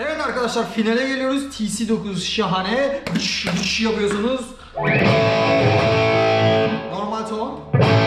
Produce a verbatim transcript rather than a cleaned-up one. Evet arkadaşlar, finale geliyoruz. T S dokuz şahane. Bış bış yapıyorsunuz. Normal ton.